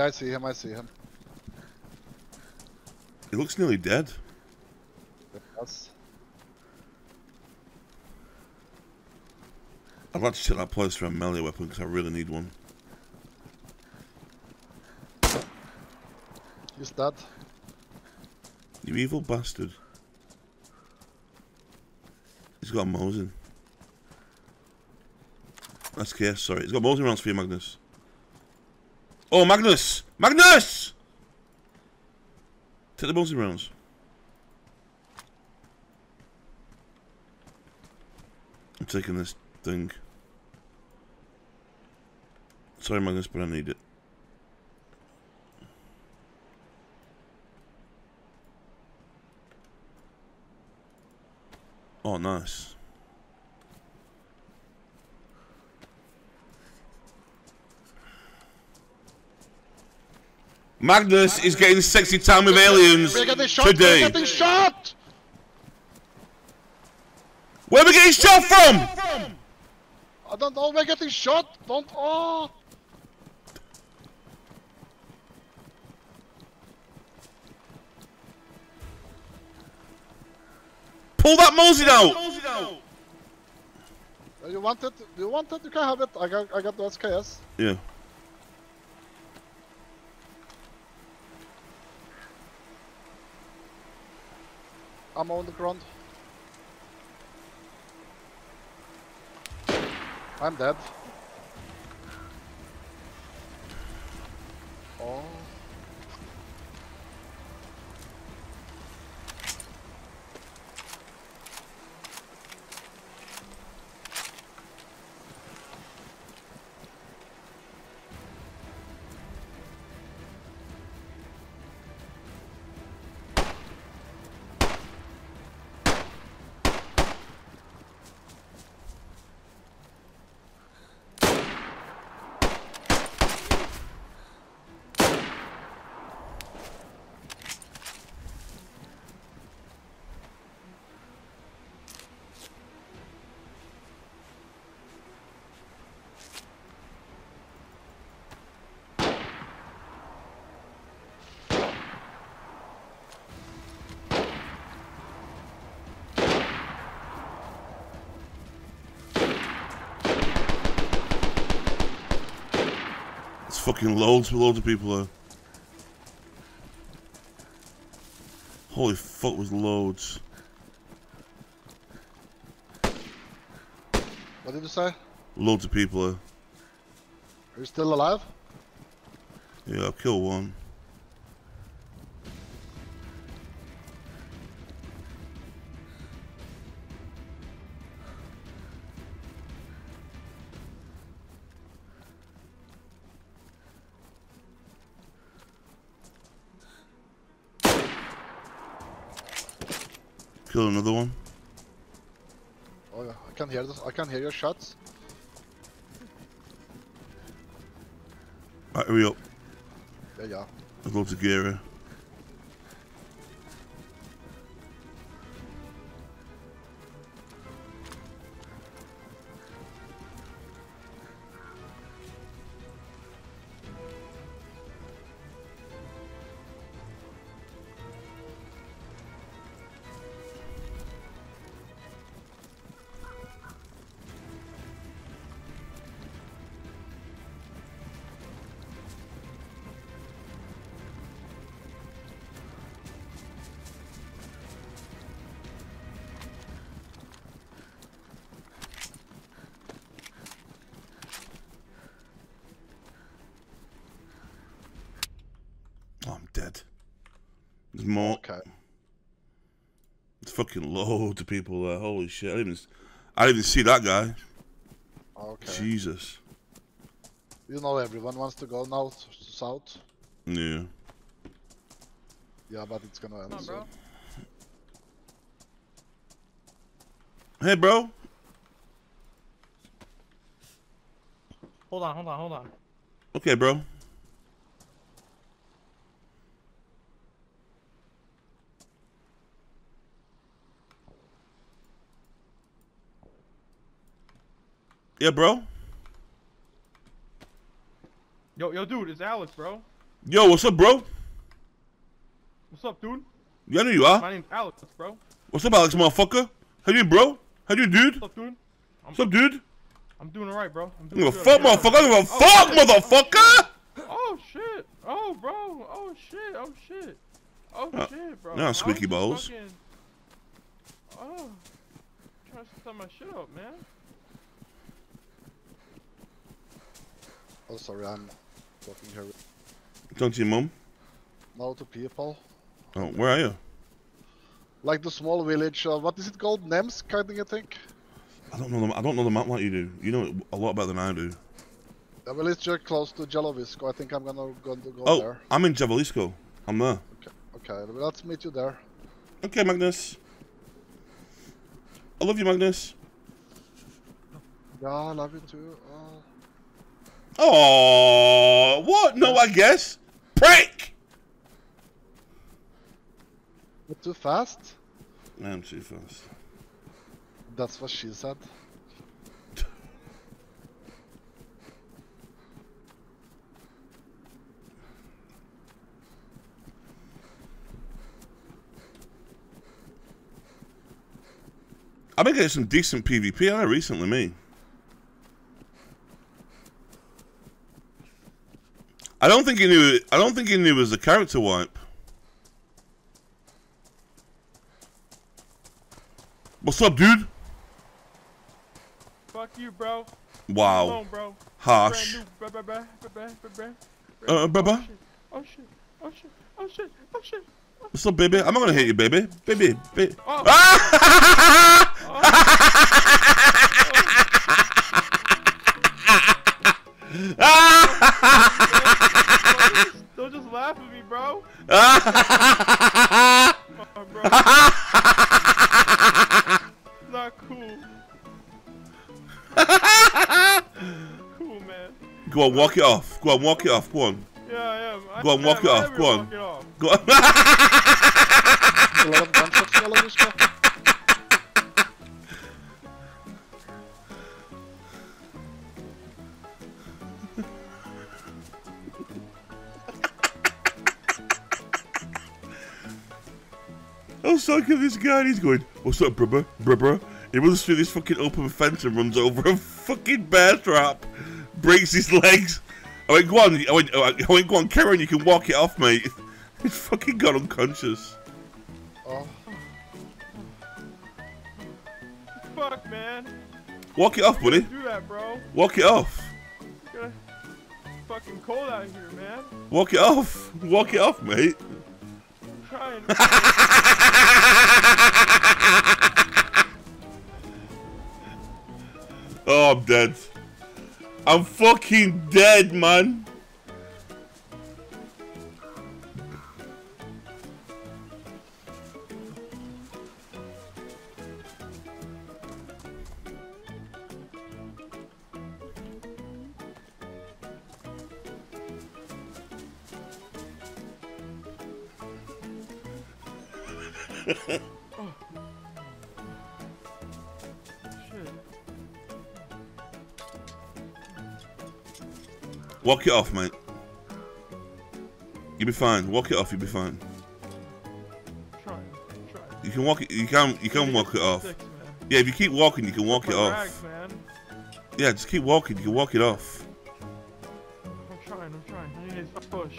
I see him, I see him. He looks nearly dead. Yes. I'd like to check that place for a melee weapon because I really need one. He's dead. You evil bastard. He's got a Mosin. SKS, sorry. He's got Mosin rounds for you, Magnus. Oh, Magnus! Magnus! Take the Mosin rounds. I'm taking this thing. Sorry, Magnus, but I need it. Oh, nice. Magnus is getting sexy time with aliens today. We're getting shot. Where are we getting shot from? I don't know. We're getting shot. Don't. Oh. Pull that Mosin out. You want it? You want it? You can have it. I got the SKS. Yeah. I'm on the ground. I'm dead. Oh. Fucking loads of people are. Holy fuck, was loads. What did you say? Loads of people are. Are you still alive? Yeah, I've killed one. Kill another one. Oh yeah, I can hear this. I can hear your shots. Right, hurry up. Yeah. I've loads of gear here. There's more. Okay. There's fucking loads of people there. Holy shit! I didn't even see that guy. Okay. Jesus. You know, everyone wants to go north, south. Yeah. Yeah, but it's gonna end. Come on, bro. Hey, bro. Hold on. Okay, bro. Yeah, bro. Yo, dude, it's Alex, bro. Yo, what's up, bro? What's up, dude? Yeah, I know you are. My name's Alex, bro. What's up, Alex, motherfucker? How you doing, bro? How you doing, dude? What's up, dude? I'm doing alright, bro. I'm doing good. Fuck, motherfucker. I'm gonna fuck, motherfucker! Oh, shit. Oh, bro. Oh, shit. Oh, shit. Oh, shit, bro. Now, squeaky balls. Fucking... Oh. I'm trying to set my shit up, man. Oh, sorry. I'm fucking her. Talking to your mom? Hello to people. Oh, where are you? Like the small village of, what is it called? Nemsk, I think. I don't know the map like you do. You know it a lot better than I do. Yeah, well, it's just close to Jalovisko. I think I'm gonna go there. I'm in Jalovisko. I'm there. Okay, let's meet you there. Okay, Magnus. I love you, Magnus. Yeah, I love you too. Oh, what? No, I guess. Prick! You're too fast? I'm too fast. That's what she said. I've been getting some decent PvP out recently, me. I don't think he knew it was a character wipe. What's up, dude? Fuck you, bro. Wow. Alone, bro. Harsh. Bruh. Oh shit. Oh shit. Oh shit. Oh shit. What's up, baby? I'm not gonna hit you, baby. Baby. Oh. Ah! Don't just laugh at me, bro. Oh, bro. It's not cool. Cool, man. Go on, walk it off. Go on, walk it off. Go on. Yeah, I am. Go on, walk it off. Go on. Go on. I was talking to this guy and he's going, what's up, brubber? He runs through this fucking open fence and runs over a fucking bear trap. Breaks his legs. I went, go on, I went, go on, Karen, you can walk it off, mate. He's fucking gone unconscious. Oh. Fuck, man. Walk it off, buddy. Do that, bro. Walk it off. It's fucking cold out here, man. Walk it off. Walk it off, mate. I'm trying. Oh, I'm dead. I'm fucking dead, man. Oh. Shit. Walk it off, mate. You'll be fine. Walk it off. You'll be fine. Try. You can walk it. You can walk it off. Sticks, yeah, if you keep walking, you can walk it off. Rags, man. Yeah, just keep walking. You can walk it off. I'm trying. I need a push.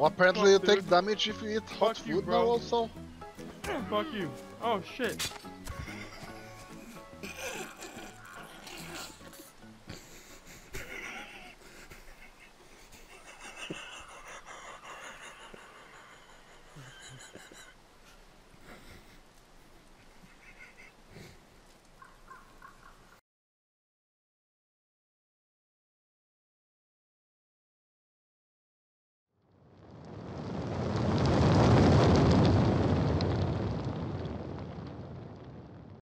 Oh, apparently you take damage if you eat hot food now also. Fuck you. Oh shit.